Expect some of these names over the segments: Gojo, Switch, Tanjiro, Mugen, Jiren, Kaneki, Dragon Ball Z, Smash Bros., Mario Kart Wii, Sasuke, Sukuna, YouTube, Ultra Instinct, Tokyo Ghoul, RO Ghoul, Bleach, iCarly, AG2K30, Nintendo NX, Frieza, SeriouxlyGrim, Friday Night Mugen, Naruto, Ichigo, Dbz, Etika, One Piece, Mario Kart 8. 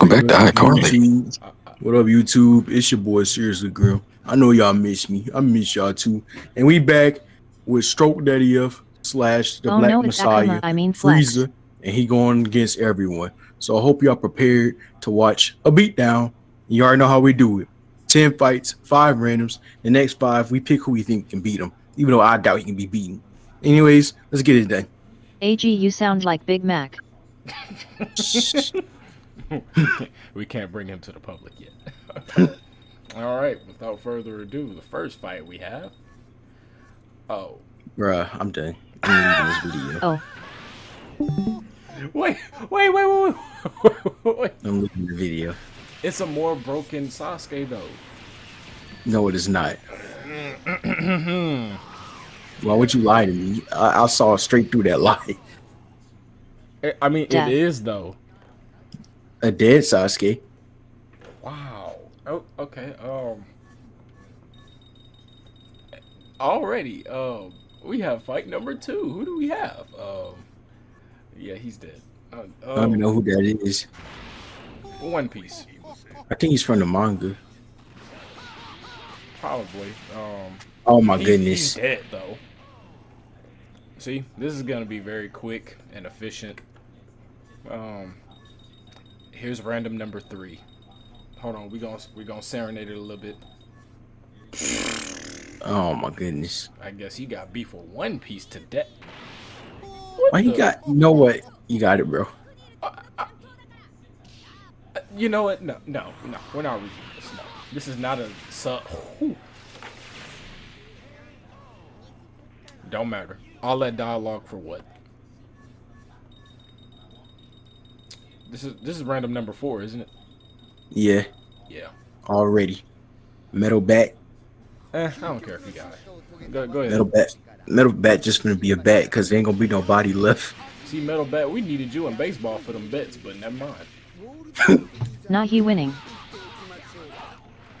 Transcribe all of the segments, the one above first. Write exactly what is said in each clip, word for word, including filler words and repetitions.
Welcome back to iCarly. What up, YouTube? It's your boy, Seriously Grill. I know y'all miss me. I miss y'all too. And we back with Stroke Daddy F slash the oh, Black no, Messiah, I mean Frieza, and he going against everyone. So I hope y'all prepared to watch a beatdown. You already know how we do it. ten fights, five randoms. The next five, we pick who we think can beat him, even though I doubt he can be beaten. Anyways, let's get it done. A G, you sound like Big Mac. We can't bring him to the public yet. All right, without further ado, the first fight we have. Oh, bruh, I'm done. I'm leaving this video. Oh, wait, wait, wait, wait, wait, wait. I'm leaving the video. It's a more broken Sasuke though. No, it is not. Why would you lie to me? I, I saw straight through that lie. I mean, yeah. It is though. A dead Sasuke. Wow. Oh, okay. Um. Already. Um. We have fight number two. Who do we have? Um. Yeah, he's dead. Uh, um, I don't know who that is. One Piece. I think he's from the manga. Probably. Um. Oh my he, goodness. He's dead though. See, this is gonna be very quick and efficient. Um. Here's random number three. Hold on, we gonna we gonna serenade it a little bit. Oh my goodness! I guess he got beef with One Piece to death. Why the... he got? You know what? You got it, bro. Uh, uh, you know what? No, no, no. We're not reading this. No, this is not a sub. Ooh. Don't matter. All that dialogue for what? This is this is random number four, isn't it? Yeah. Yeah. Already. Metal bat. Eh, I don't care if you got it. Go, go ahead. Metal bat. Metal bat just gonna be a bat because there ain't gonna be no body left. See, metal bat, we needed you in baseball for them bets, but never mind. Not he winning.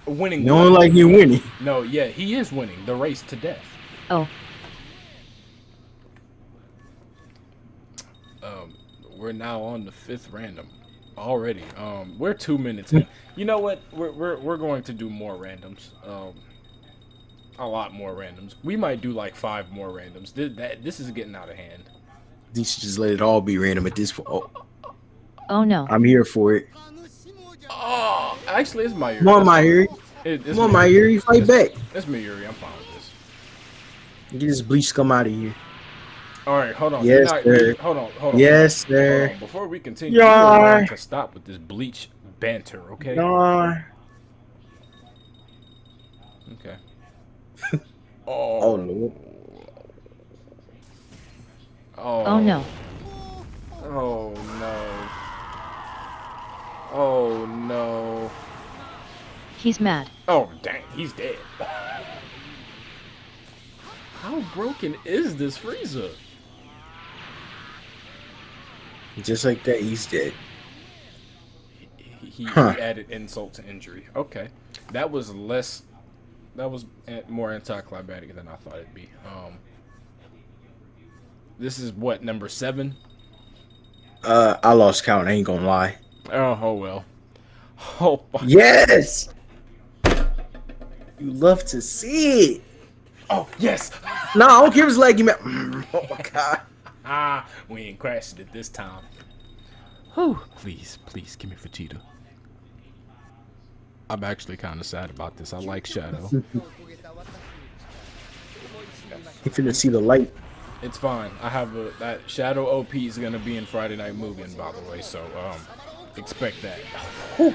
Winning. No one like he winning. No, yeah, he is winning the race to death. Oh. Um. We're now on the fifth random already. Um, we're two minutes in. You know what? We're, we're, we're going to do more randoms. Um, a lot more randoms. We might do like five more randoms. This, that, this is getting out of hand. You should just let it all be random at this point. Oh. Oh, no. I'm here for it. Oh, actually, it's Mayuri. Come on, Mayuri. It, Come on, Mayuri. Fight it's, back. It's Mayuri. I'm fine with this. Get this bleach come out of here. All right, hold on. Yes, not, sir. Hold on, hold on. Yes, hold on. sir. Before we continue, Yar. we need to stop with this bleach banter, okay? Yar. Okay. oh. Oh, no. Oh. Oh, no. Oh, no. Oh, no. He's mad. Oh, dang. He's dead. How broken is this Frieza? Just like that, he's dead. He, he, huh. he added insult to injury. Okay, that was less. That was more anticlimactic than I thought it'd be. Um, this is what, number seven. Uh, I lost count. I ain't gonna lie. Oh, oh well. Oh. My yes. God. You love to see it. Oh yes. No, I don't care if it's laggy, man. Oh my god. Ah, we ain't crashed it this time. Oh, please, please, give me Vegeta. I'm actually kind of sad about this. I like Shadow. You finna see the light. It's fine. I have a that Shadow O P is gonna be in Friday Night Mugen, by the way. So um, expect that. What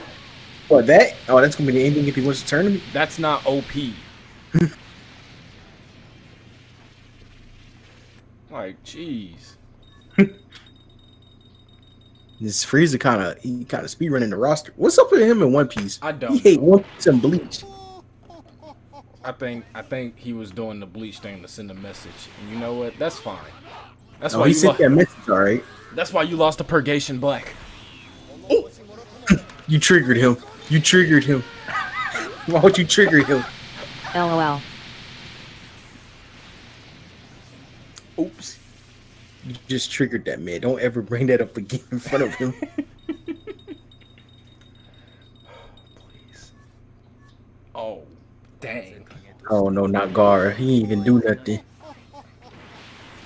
oh, that? Oh, that's gonna be the ending if he wants to turn him. That's not O P. Like, jeez. This Frieza kind of he kind of speed running the roster. What's up with him in One Piece? I don't. He hate One Piece and Bleach. I think I think he was doing the Bleach thing to send a message. And you know what? That's fine. That's no, why he you sent that message, all right. That's why you lost to Purgation Black. Oh. You triggered him. You triggered him. Why would you trigger him? L O L. Oops. You just triggered that man. Don't ever bring that up again in front of him. no, not Gara. He ain't even do nothing.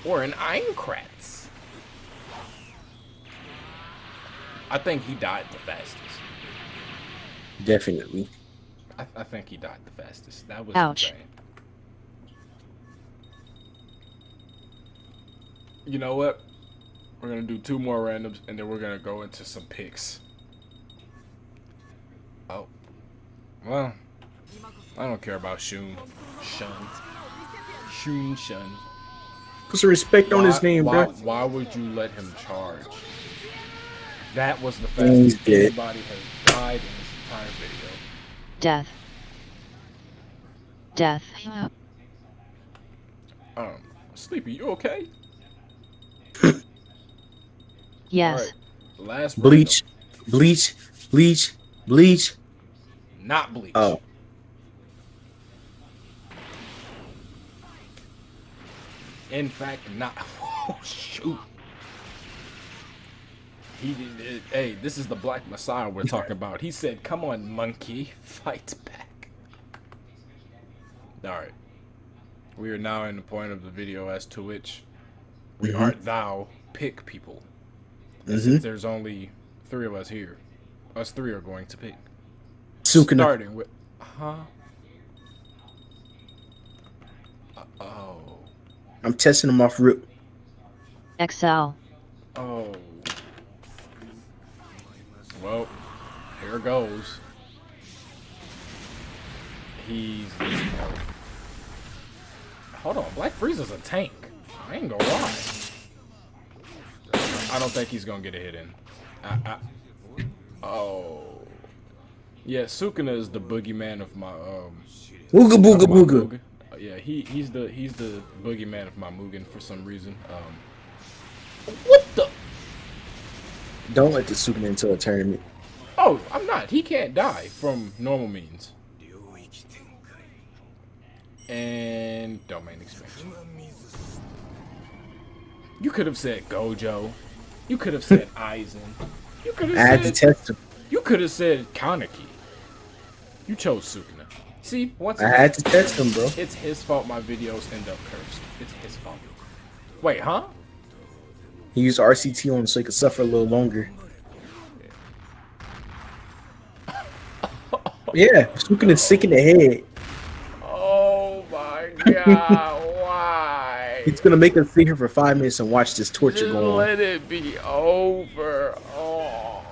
Or an Ainkratz. I think he died the fastest. Definitely. I, I think he died the fastest. That was Ouch. Insane. You know what? We're gonna do two more randoms, and then we're gonna go into some picks. Oh, well, I don't care about Shun, Shun, Shun, Shun. Put some respect why, on his name, why, bro. Why would you let him charge? That was the fastest anybody has died in this entire video. Death. Death. Um, Sleepy, you okay? Yes. Right. Last Bleach, random. Bleach, Bleach, Bleach. Not Bleach. Oh. In fact, not. Oh, shoot. He did it. Hey, this is the Black Messiah we're talking about. He said, "Come on, monkey, fight back." All right. We are now in the point of the video as to which we mm-hmm. art thou pick people. Mm-hmm. Since there's only three of us here, us three are going to pick. Sukuna. Starting with, huh? Uh oh. I'm testing them off root. X L. Oh. Well, here goes. He's. Hold on, Black Frieza's a tank. I ain't gonna lie. I don't think he's gonna get a hit in. I, I, oh. Yeah, Sukuna is the boogeyman of my um. Wooga booga booga. Yeah, he he's the he's the boogeyman of my Mugen for some reason. Um. What the? Don't let the Sukuna into a tournament. Oh, I'm not. He can't die from normal means. And domain expansion. You could have said Gojo. You could have said Aizen. You could have I said, had to test him. You could have said Kaneki. You chose Sukuna. See, once again, I had to test him, bro. It's his fault my videos end up cursed. It's his fault. Wait, huh? He used R C T on him so he could suffer a little longer. Yeah, yeah, Sukuna is sick in the head. Oh my god. It's gonna make us sit here for five minutes and watch this torture Just go on. Let it be over. Oh.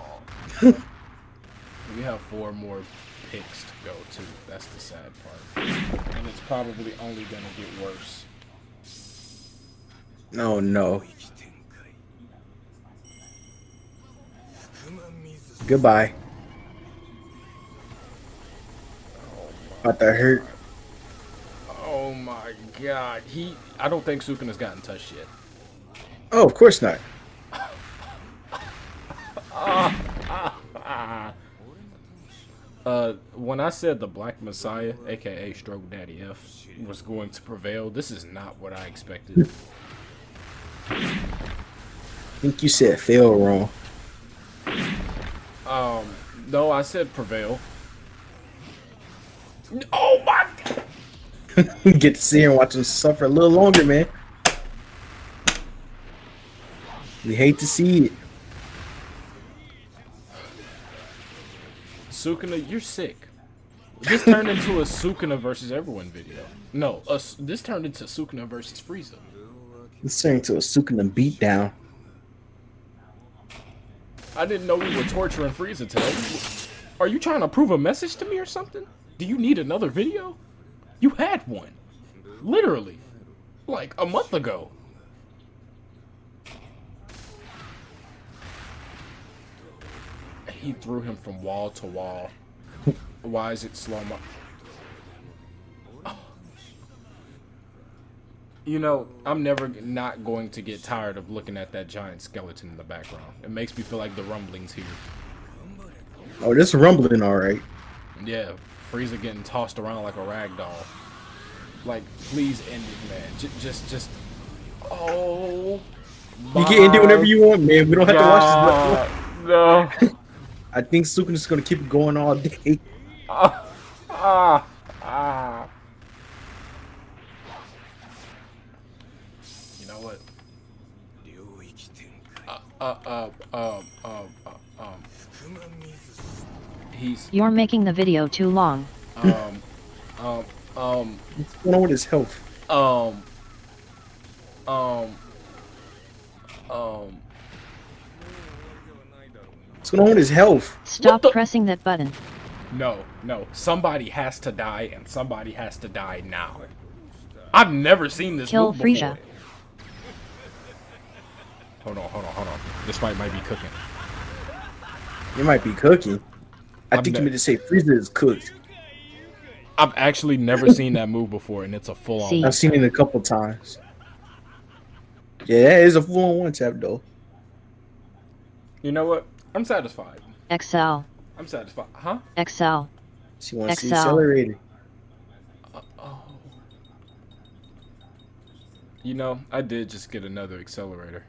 We have four more picks to go to. That's the sad part, and it's probably only gonna get worse. No, no. Goodbye. Oh, about to hurt. Oh my god, he... I don't think Sukuna's gotten touched yet. Oh, of course not. uh, when I said the Black Messiah, aka Stroke Daddy F, was going to prevail, this is not what I expected. I think you said fail wrong. Um, no, I said prevail. Oh my god! Get to see and watch him suffer a little longer, man. We hate to see it. Sukuna, you're sick. This turned into a Sukuna versus everyone video. No, a, this turned into Sukuna versus Frieza. This turned into a Sukuna beatdown. I didn't know we were torturing Frieza today. Are you trying to prove a message to me or something? Do you need another video? You had one, literally, like a month ago. He threw him from wall to wall. Why is it slow-mo? Oh. You know, I'm never not going to get tired of looking at that giant skeleton in the background. It makes me feel like the rumbling's here. Oh, this rumbling, all right. Yeah. Frieza getting tossed around like a rag doll. Like, please end it, man. J just, just. Oh. You can end it whenever you want, man. We don't have God. to watch this. No. I think Sukuna's gonna keep it going all day. Ah, ah, ah. Now what? Uh, uh, uh, um, um, uh, um. He's. You're making the video too long. Um, um, um. What's going on with his health? Um, um, um. What's going on with his health? Stop pressing that button. No, no. Somebody has to die, and somebody has to die now. I've never seen this move before. Kill Frieza. Hold on, hold on, hold on. This fight might be cooking. It might be cooking. I I'm think you meant to say Frieza is cooked. I've actually never seen that move before, and it's a full-on. See? I've seen it a couple times. Yeah, that is a full-on one tap, though. You know what? I'm satisfied. X L. I'm satisfied. Huh? X L. She wants to accelerate. Uh, oh. You know, I did just get another accelerator.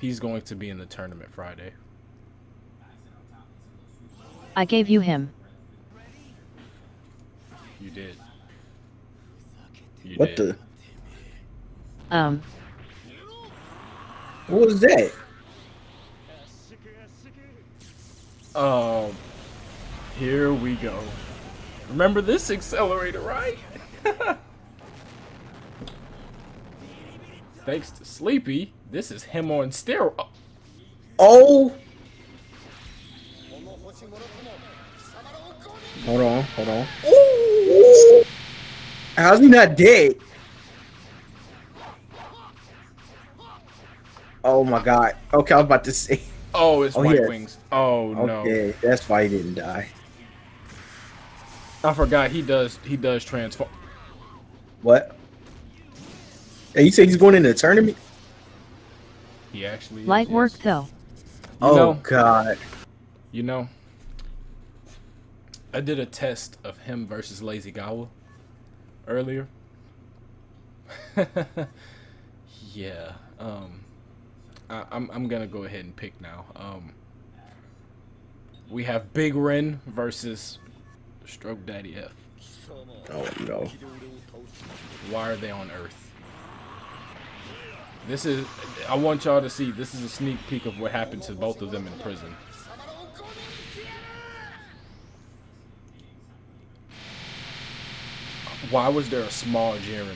He's going to be in the tournament Friday. I gave you him. You did. You what did. the? Um. What was that? Um. Here we go. Remember this accelerator, right? Thanks to Sleepy, this is him on steroids. Oh! Hold on, hold on. Ooh. How's he not dead? Oh my god. Okay, I was about to say. Oh, it's oh, White yes. Wings. Oh okay, no. Okay, that's why he didn't die. I forgot he does. He does transform. What? Hey, you say he's going into a tournament? He actually is, light yes. work though. You oh know, god. You know, I did a test of him versus Lazy Gawa earlier. yeah. Um I, I'm I'm gonna go ahead and pick now. Um We have Big Ren versus Stroke Daddy F. Oh no. Why are they on Earth? This is, I want y'all to see, this is a sneak peek of what happened to both of them in prison. Why was there a small Jiren?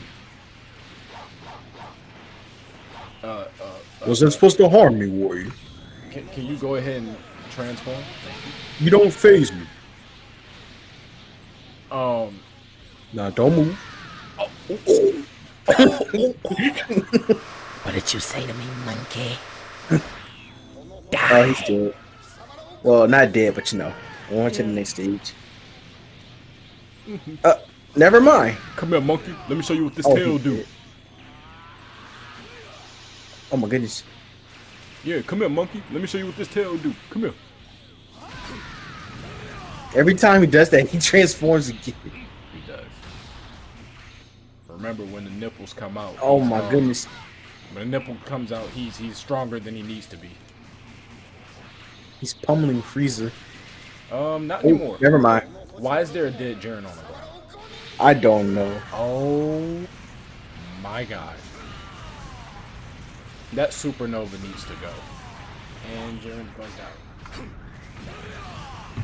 Uh, uh, uh, was it supposed to harm me, warrior? Can, can you go ahead and transform? You don't phase me. Um. Nah, don't move. Oh, oh, oh. What did you say to me, monkey? Die. Oh, he's dead. Well, not dead, but you know. I want you to the next stage. Uh, never mind. Come here, monkey. Let me show you what this oh, tail do. Dead. Oh my goodness. Yeah, come here, monkey. Let me show you what this tail do. Come here. Every time he does that, he transforms again. He does. Remember when the nipples come out. Oh my um, goodness. When the nipple comes out, he's he's stronger than he needs to be. He's pummeling Frieza. Um, not oh, anymore. Never mind. Why is there a dead Jiren on the ground? I don't know. Oh my god. That supernova needs to go. And Jiren's bugged out.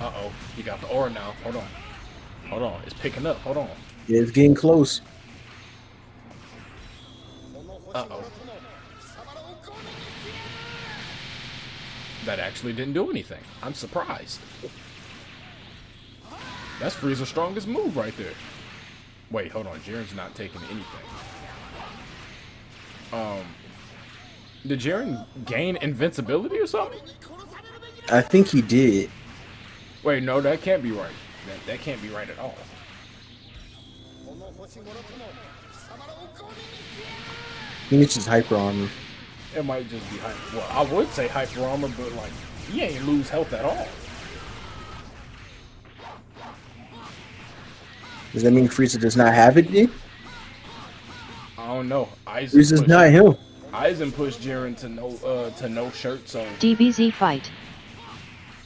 Uh oh, he got the aura now. Hold on. Hold on. It's picking up. Hold on. Yeah, it's getting close. Uh oh. That actually didn't do anything. I'm surprised. That's Frieza's strongest move right there. Wait, hold on. Jiren's not taking anything. Um, did Jiren gain invincibility or something? I think he did. Wait, no, that can't be right. That, that can't be right at all. He needs his hyper armor. It might just be hyper. Well, I would say hyper armor, but like, he ain't lose health at all. Does that mean Frieza does not have it, then? I don't know. Aizen Frieza's pushed, not him. Aizen pushed Jiren to no, uh, to no shirt, so. D B Z fight.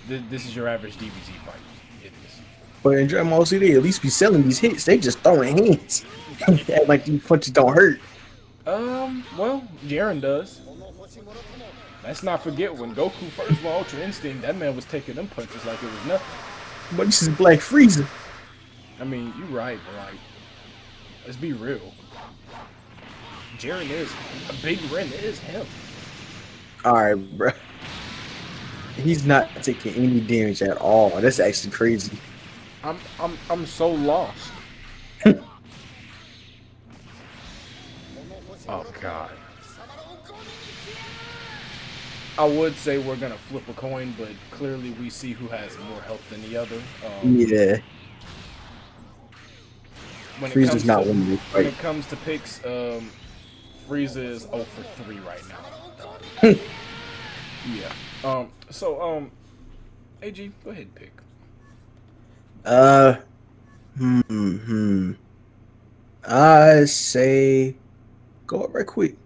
Th this is your average D B Z fight. It is. But in Dragon Ball Z, they at least be selling these hits. They just throwing hands. Like these punches don't hurt. Um, well, Jiren does. Let's not forget when Goku first won Ultra Instinct, that man was taking them punches like it was nothing. But this is Black Frieza. I mean, you right, but like, let's be real. Jiren is a big Ren. It is him. All right, bro. He's not taking any damage at all. That's actually crazy. I'm I'm I'm so lost. Oh God. I would say we're gonna flip a coin, but clearly we see who has more health than the other. Um, yeah. When it, Frieza's comes not to, winning, right? When it comes to picks, um, Frieza is zero for three right now. Yeah. Um. So, um, A G, go ahead and pick. Uh. Hmm. hmm. I say, go up right quick.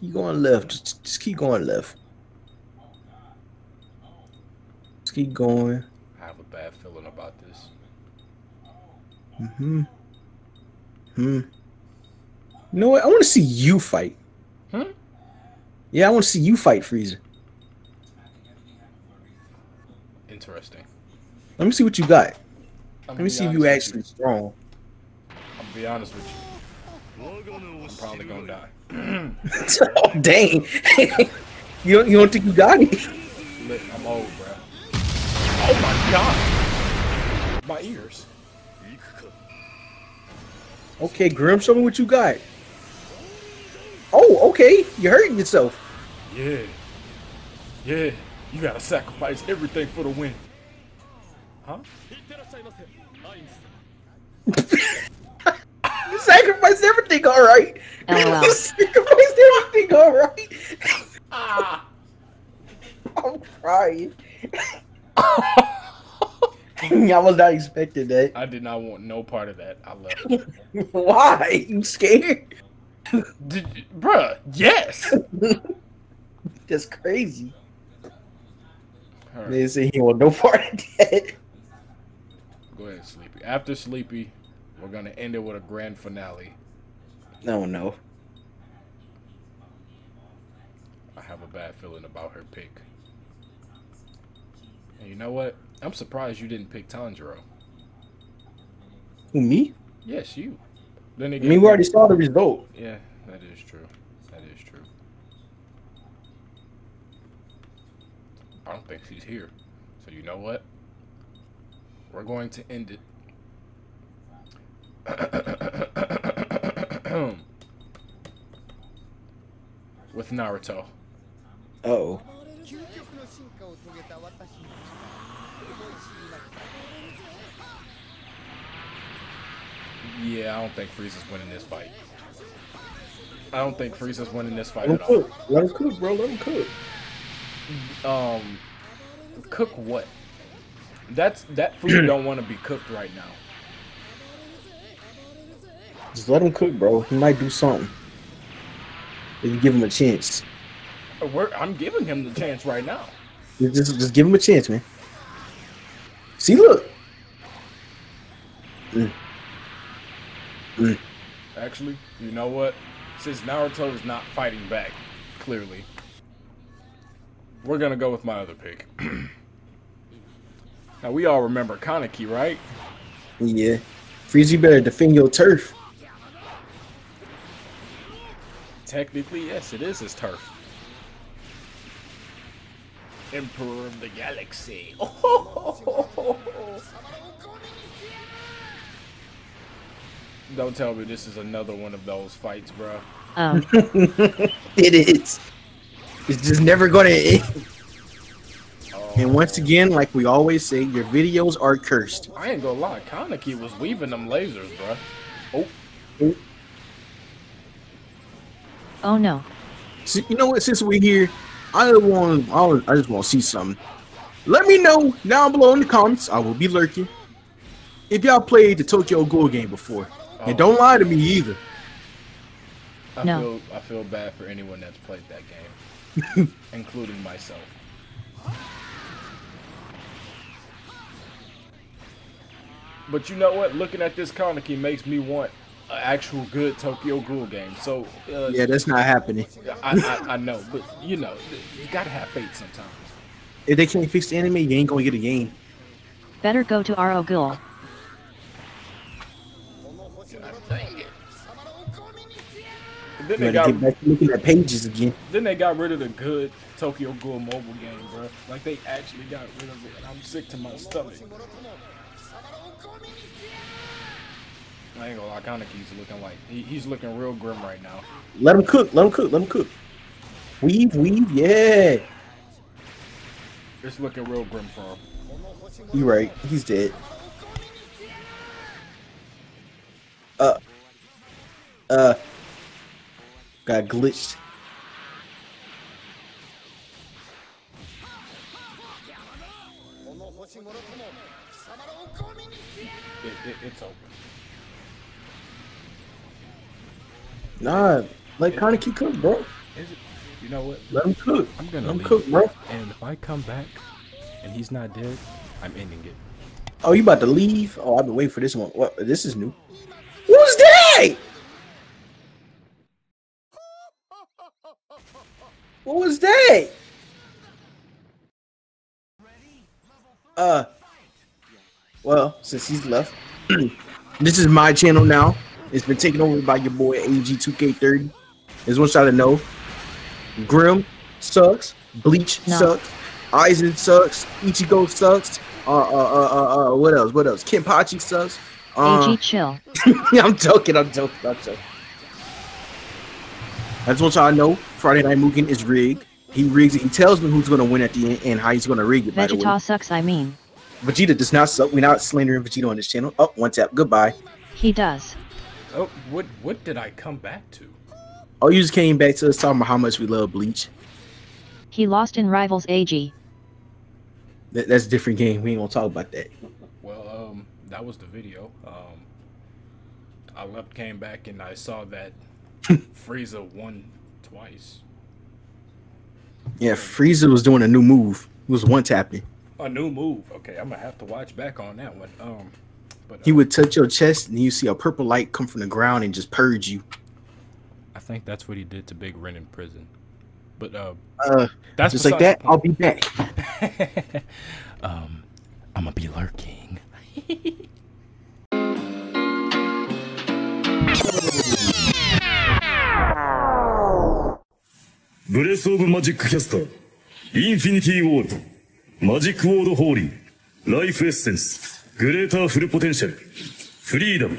Keep going left. Just, just keep going left. Just keep going. I have a bad feeling about this. Mm-hmm. Hmm. You know what? I want to see you fight. Hmm? Huh? Yeah, I want to see you fight, Frieza. Interesting. Let me see what you got. Let me see if you actually strong. I'm gonna be honest with you. I'm probably gonna die. Oh, dang. you, don't, you don't think you got it? I'm old, bro. Oh my God. My ears. Okay, Grim, show me what you got. Oh, okay. You're hurting yourself. Yeah. Yeah. You gotta sacrifice everything for the win. Huh? You sacrificed everything, all right. Oh, wow. You sacrificed everything, all right. Ah. I'm crying. I was not expecting that. I did not want no part of that. I left. Why? You scared? Did, bruh, yes. That's crazy. Right. They say he want no part of that. Go ahead, Sleepy. After Sleepy, we're gonna end it with a grand finale. No, no. I have a bad feeling about her pick. And you know what? I'm surprised you didn't pick Tanjiro. Who, me? Yes, you. Then again, I mean, we already saw the result. Yeah, that is true. That is true. I don't think she's here. So you know what? We're going to end it. With Naruto. Uh oh. Yeah, I don't think Frieza's winning this fight. I don't think Frieza's winning this fight Let at all. Cook. Let him cook, bro. Let him cook. Um, cook what? That's that food don't want to be cooked right now. Just let him cook, bro. He might do something. If you give him a chance. We're, I'm giving him the chance right now. Just, just give him a chance, man. See, look. Mm. Mm. Actually, you know what? Since Naruto is not fighting back, clearly, we're gonna go with my other pick. Now we all remember Kaneki, right? Yeah. Frieza, you better defend your turf. Technically, yes, it is his turf. Emperor of the Galaxy. Oh. Don't tell me this is another one of those fights, bro. Oh. It is. It's just never gonna end. Oh. And once again, like we always say, your videos are cursed. I ain't gonna lie, Kaneki was weaving them lasers, bro. Oh. Oh. Oh no. So, you know what? Since we're here, I want. I just want to see something. Let me know down below in the comments. I will be lurking. If y'all played the Tokyo Ghoul game before, oh. And don't lie to me either. I no. Feel, I feel bad for anyone that's played that game, including myself. But you know what? Looking at this Kaneki makes me want an actual good Tokyo Ghoul game. So uh, yeah, that's not happening. I, I, I know, but you know, you gotta have faith sometimes. If they can't fix the anime, you ain't gonna get a game. Better go to R O Ghoul. Dang it. Then they got, get back to looking at pages again. Then they got rid of the good Tokyo Ghoul mobile game, bro. Like they actually got rid of it. I'm sick to my stomach. I ain't gonna lie, Kaneki's looking like he, he's looking real grim right now. Let him cook, let him cook, let him cook. Weave, weave, yeah. It's looking real grim for him. You're right, he's dead. Uh, uh, got glitched. It, it, it's open. Nah, let Kaneki cook, bro. Is it, you know what? Let him cook. I'm gonna let him cook, bro. And if I come back and he's not dead, I'm ending it. Oh, you about to leave? Oh, I've been waiting for this one. What? This is new. Who's that? What was that? Uh, well, since he's left, this is my channel now. It's been taken over by your boy A G two K thirty. There's one side to know. Grim sucks. Bleach no. sucks. Aizen sucks. Ichigo sucks. Uh, uh, uh, uh, uh, what else? What else? Kenpachi sucks. Uh, A G chill. I'm joking. I'm joking. I'm joking. That's what y'all know. Friday Night Mugen is rigged. He rigs it. He tells me who's gonna win at the end and how he's gonna rig it. Vegeta by the way. sucks. I mean, Vegeta does not suck. We're not slandering Vegeta on this channel. Oh, one tap. Goodbye. He does. Oh, what what did I come back to? Oh, you just came back to us talking about how much we love Bleach. He lost in Rivals A G. That, that's a different game. We ain't gonna talk about that. Well, um. that was the video. Um, I left, came back, and I saw that Frieza won twice. Yeah, Frieza was doing a new move. It was one tapping. A new move. Okay, I'm gonna have to watch back on that one. Um, but uh, he would touch your chest, and you see a purple light come from the ground and just purge you. I think that's what he did to Big Ren in prison. But uh, uh that's just like that. I'll be back. um, I'm gonna be lurking.ブレスオブマジックキャスター、インフィニティウォールド、マジックウォードホーリー、ライフエッセンス、グレーターフルポテンシャル、フリーダム。